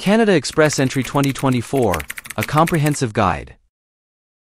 Canada Express Entry 2024, a comprehensive guide.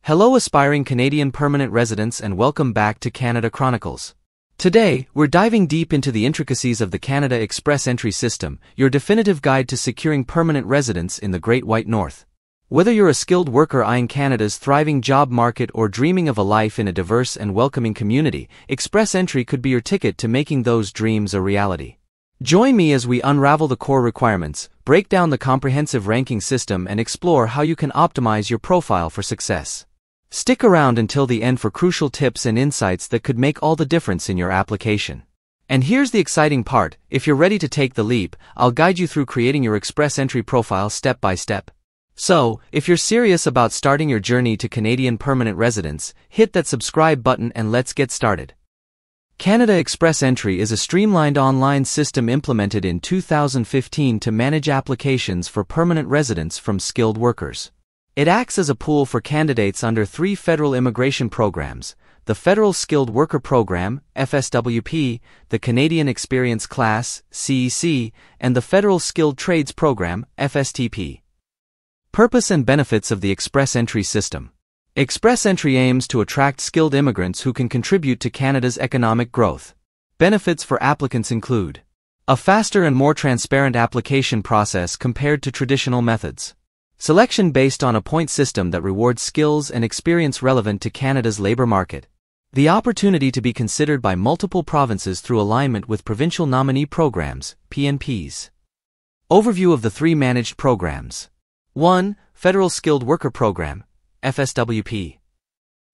Hello aspiring Canadian permanent residents and welcome back to Canada Chronicles. Today, we're diving deep into the intricacies of the Canada Express Entry system, your definitive guide to securing permanent residence in the Great White North. Whether you're a skilled worker eyeing Canada's thriving job market or dreaming of a life in a diverse and welcoming community, Express Entry could be your ticket to making those dreams a reality. Join me as we unravel the core requirements, break down the comprehensive ranking system and explore how you can optimize your profile for success. Stick around until the end for crucial tips and insights that could make all the difference in your application. And here's the exciting part, if you're ready to take the leap, I'll guide you through creating your Express Entry profile step by step. So, if you're serious about starting your journey to Canadian permanent residence, hit that subscribe button and let's get started. Canada Express Entry is a streamlined online system implemented in 2015 to manage applications for permanent residence from skilled workers. It acts as a pool for candidates under three federal immigration programs, the Federal Skilled Worker Program, FSWP, the Canadian Experience Class, CEC, and the Federal Skilled Trades Program, FSTP. Purpose and benefits of the Express Entry system. Express Entry aims to attract skilled immigrants who can contribute to Canada's economic growth. Benefits for applicants include a faster and more transparent application process compared to traditional methods. Selection based on a point system that rewards skills and experience relevant to Canada's labor market. The opportunity to be considered by multiple provinces through alignment with Provincial Nominee Programs, PNPs. Overview of the three managed programs. 1. Federal Skilled Worker Program, FSWP.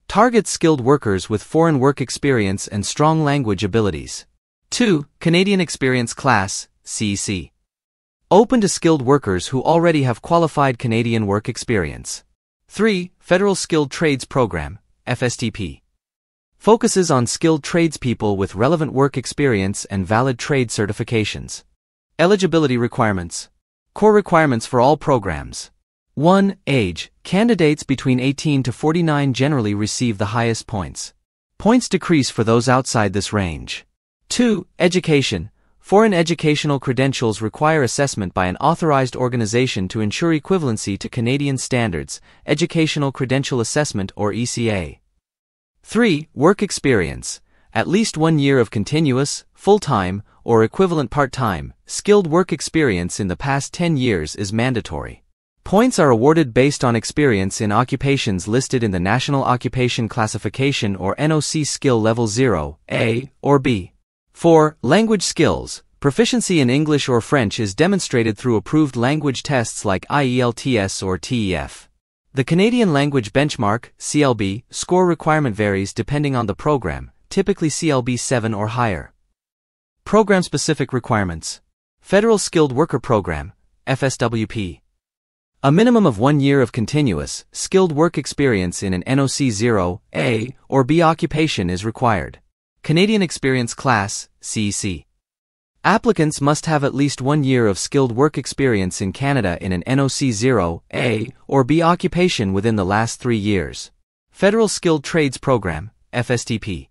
Targets skilled workers with foreign work experience and strong language abilities. 2. Canadian Experience Class, CEC. Open to skilled workers who already have qualified Canadian work experience. 3. Federal Skilled Trades Program, FSTP. Focuses on skilled tradespeople with relevant work experience and valid trade certifications. Eligibility requirements. Core requirements for all programs. 1. Age. Candidates between 18 to 49 generally receive the highest points. Points decrease for those outside this range. 2. Education. Foreign educational credentials require assessment by an authorized organization to ensure equivalency to Canadian standards, Educational Credential Assessment or ECA. 3. Work experience. At least 1 year of continuous, full-time, or equivalent part-time, skilled work experience in the past 10 years is mandatory. Points are awarded based on experience in occupations listed in the National Occupation Classification or NOC Skill Level 0, A, or B. 4. Language skills. Proficiency in English or French is demonstrated through approved language tests like IELTS or TEF. The Canadian Language Benchmark, CLB, score requirement varies depending on the program, typically CLB 7 or higher. Program-specific requirements. Federal Skilled Worker Program, FSWP. A minimum of 1 year of continuous, skilled work experience in an NOC 0, A, or B occupation is required. Canadian Experience Class, CEC. Applicants must have at least 1 year of skilled work experience in Canada in an NOC 0, A, or B occupation within the last 3 years. Federal Skilled Trades Program, FSTP.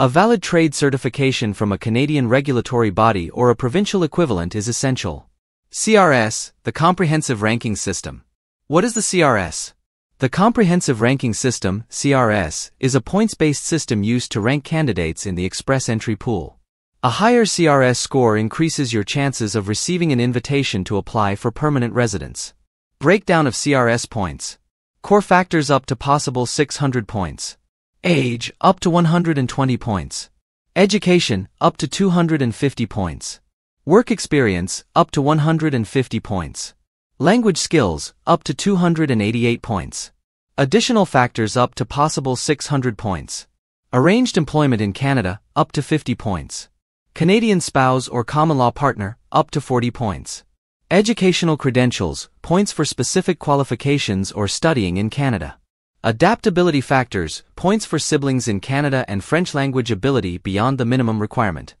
A valid trade certification from a Canadian regulatory body or a provincial equivalent is essential. CRS, the Comprehensive Ranking System. What is the CRS? The Comprehensive Ranking System, CRS, is a points-based system used to rank candidates in the Express Entry pool. A higher CRS score increases your chances of receiving an invitation to apply for permanent residence. Breakdown of CRS points. Core factors up to possible 600 points. Age, up to 120 points. Education, up to 250 points. Work experience, up to 150 points. Language skills, up to 288 points. Additional factors up to possible 600 points. Arranged employment in Canada, up to 50 points. Canadian spouse or common-law partner, up to 40 points. Educational credentials, points for specific qualifications or studying in Canada. Adaptability factors, points for siblings in Canada and French language ability beyond the minimum requirement.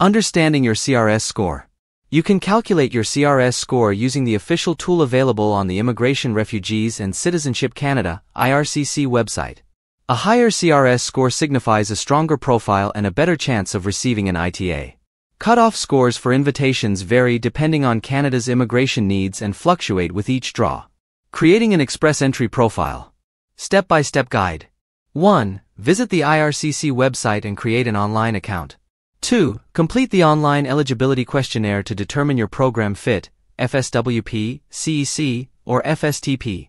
Understanding your CRS score. You can calculate your CRS score using the official tool available on the Immigration, Refugees and Citizenship Canada (IRCC) website. A higher CRS score signifies a stronger profile and a better chance of receiving an ITA. Cutoff scores for invitations vary depending on Canada's immigration needs and fluctuate with each draw. Creating an Express Entry Profile. Step-by-step guide. 1. Visit the IRCC website and create an online account. 2. Complete the online eligibility questionnaire to determine your program fit, FSWP, CEC, or FSTP.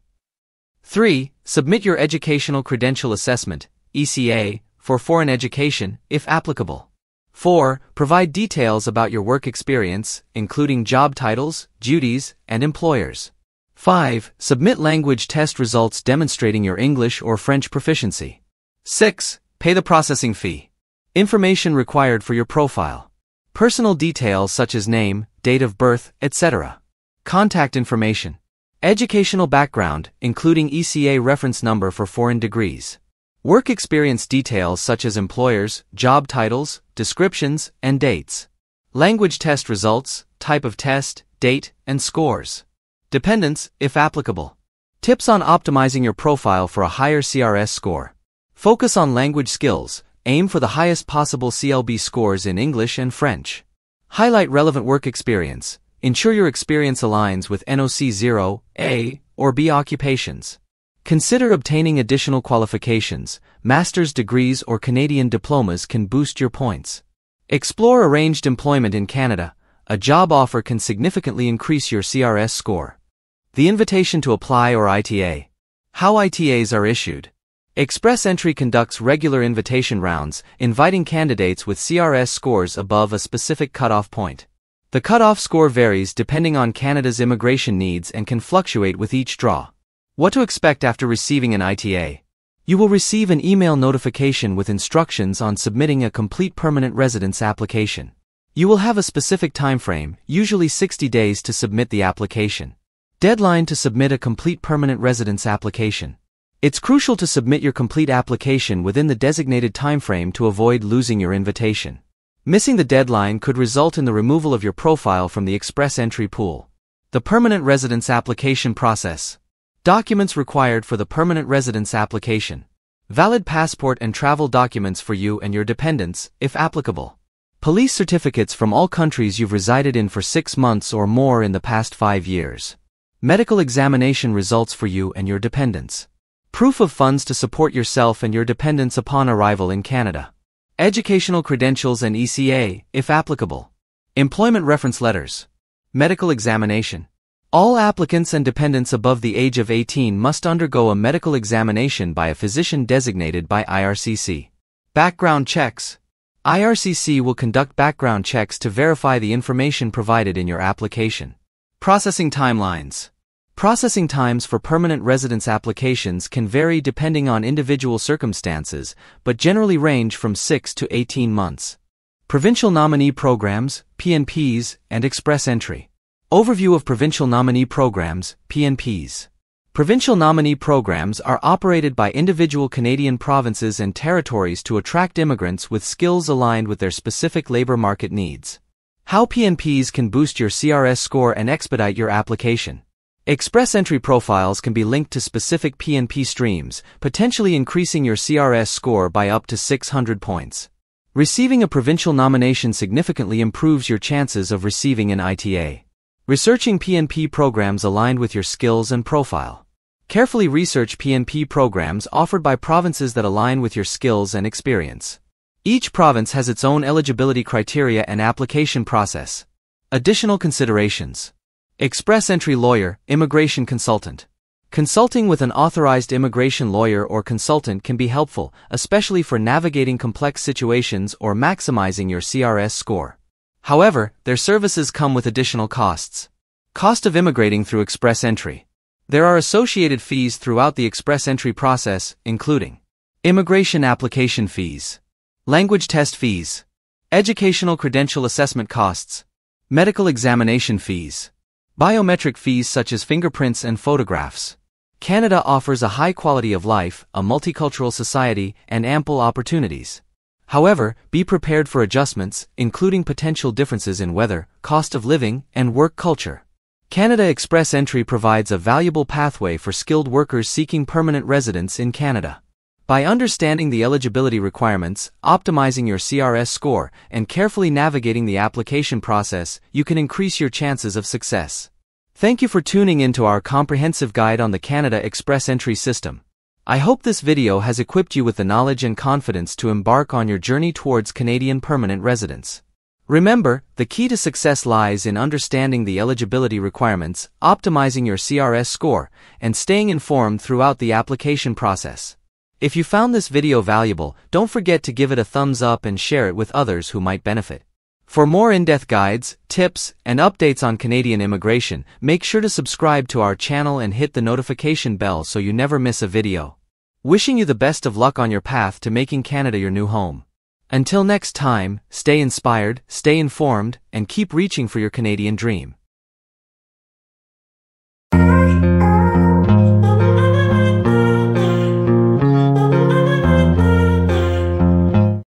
3. Submit your Educational Credential Assessment, ECA, for foreign education, if applicable. 4. Provide details about your work experience, including job titles, duties, and employers. 5. Submit language test results demonstrating your English or French proficiency. 6. Pay the processing fee. Information required for your profile. Personal details such as name, date of birth, etc. Contact information. Educational background, including ECA reference number for foreign degrees. Work experience details such as employers, job titles, descriptions, and dates. Language test results, type of test, date, and scores. Dependents, if applicable. Tips on optimizing your profile for a higher CRS score. Focus on language skills, aim for the highest possible CLB scores in English and French. Highlight relevant work experience, ensure your experience aligns with NOC 0, A, or B occupations. Consider obtaining additional qualifications, master's degrees or Canadian diplomas can boost your points. Explore arranged employment in Canada, a job offer can significantly increase your CRS score. The Invitation to Apply or ITA. How ITAs are issued. Express Entry conducts regular invitation rounds, inviting candidates with CRS scores above a specific cutoff point. The cutoff score varies depending on Canada's immigration needs and can fluctuate with each draw. What to expect after receiving an ITA. You will receive an email notification with instructions on submitting a complete permanent residence application. You will have a specific timeframe, usually 60 days, to submit the application. Deadline to submit a complete permanent residence application. It's crucial to submit your complete application within the designated timeframe to avoid losing your invitation. Missing the deadline could result in the removal of your profile from the Express Entry pool. The permanent residence application process. Documents required for the permanent residence application. Valid passport and travel documents for you and your dependents, if applicable. Police certificates from all countries you've resided in for 6 months or more in the past 5 years. Medical examination results for you and your dependents. Proof of funds to support yourself and your dependents upon arrival in Canada. Educational credentials and ECA, if applicable. Employment reference letters. Medical examination. All applicants and dependents above the age of 18 must undergo a medical examination by a physician designated by IRCC. Background checks. IRCC will conduct background checks to verify the information provided in your application. Processing timelines. Processing times for permanent residence applications can vary depending on individual circumstances, but generally range from 6 to 18 months. Provincial Nominee Programs, PNPs, and Express Entry. Overview of Provincial Nominee Programs, PNPs. Provincial Nominee Programs are operated by individual Canadian provinces and territories to attract immigrants with skills aligned with their specific labor market needs. How PNPs can boost your CRS score and expedite your application. Express Entry profiles can be linked to specific PNP streams, potentially increasing your CRS score by up to 600 points. Receiving a provincial nomination significantly improves your chances of receiving an ITA. Researching PNP programs aligned with your skills and profile. Carefully research PNP programs offered by provinces that align with your skills and experience. Each province has its own eligibility criteria and application process. Additional considerations. Express Entry Lawyer, Immigration Consultant. Consulting with an authorized immigration lawyer or consultant can be helpful, especially for navigating complex situations or maximizing your CRS score. However, their services come with additional costs. Cost of immigrating through Express Entry. There are associated fees throughout the Express Entry process, including immigration application fees, language test fees, educational credential assessment costs, medical examination fees, biometric fees such as fingerprints and photographs. Canada offers a high quality of life, a multicultural society, and ample opportunities. However, be prepared for adjustments, including potential differences in weather, cost of living, and work culture. Canada Express Entry provides a valuable pathway for skilled workers seeking permanent residence in Canada. By understanding the eligibility requirements, optimizing your CRS score, and carefully navigating the application process, you can increase your chances of success. Thank you for tuning in to our comprehensive guide on the Canada Express Entry System. I hope this video has equipped you with the knowledge and confidence to embark on your journey towards Canadian permanent residence. Remember, the key to success lies in understanding the eligibility requirements, optimizing your CRS score, and staying informed throughout the application process. If you found this video valuable, don't forget to give it a thumbs up and share it with others who might benefit. For more in-depth guides, tips, and updates on Canadian immigration, make sure to subscribe to our channel and hit the notification bell so you never miss a video. Wishing you the best of luck on your path to making Canada your new home. Until next time, stay inspired, stay informed, and keep reaching for your Canadian dream.